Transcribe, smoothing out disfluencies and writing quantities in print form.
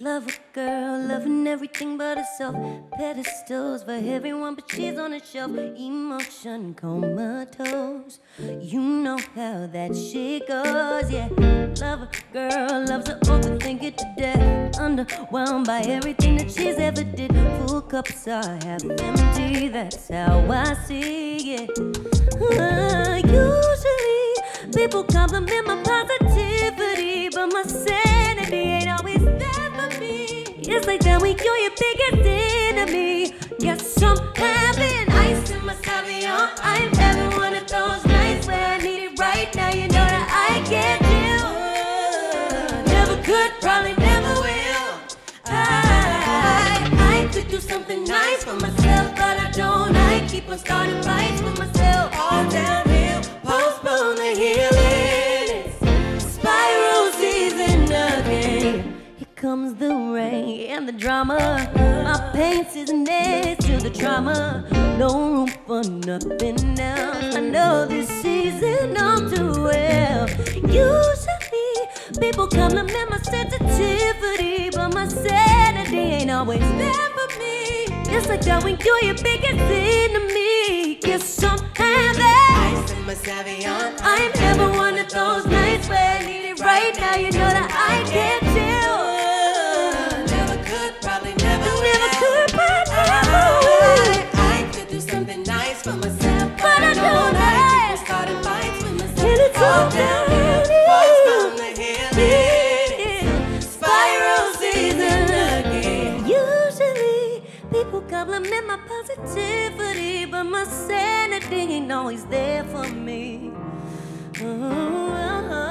Love a girl, loving everything but herself. Pedestals for everyone, but she's on a shelf. Emotion comatose, you know how that shit goes, yeah. Love a girl, loves to overthink it to death. Underwhelmed by everything that she's ever did. Full cups are half empty, that's how I see it. Usually, people compliment my positivity, but my sanity ain't always there. It's like that week you're your biggest enemy. Guess I'm having ice in my Savion. I'm having one of those nights where I need it right now. You know that I can't deal. Never could, probably never will. I could do something nice for myself, but I don't. I keep on starting fights with myself. All downhill, postpone the healing. It's spiral season again. Comes the rain and the drama. My pain is next to the trauma. No room for nothing else. I know this season I'm too well. Usually people compliment my sensitivity, but my sanity ain't always there for me. It's like that when you're your biggest enemy. Guess I'm having ice in my Savion. I'm never one of those nights where I need it right now. You know that I can't deal. Compliment my positivity, but my sanity ain't always there for me. Ooh,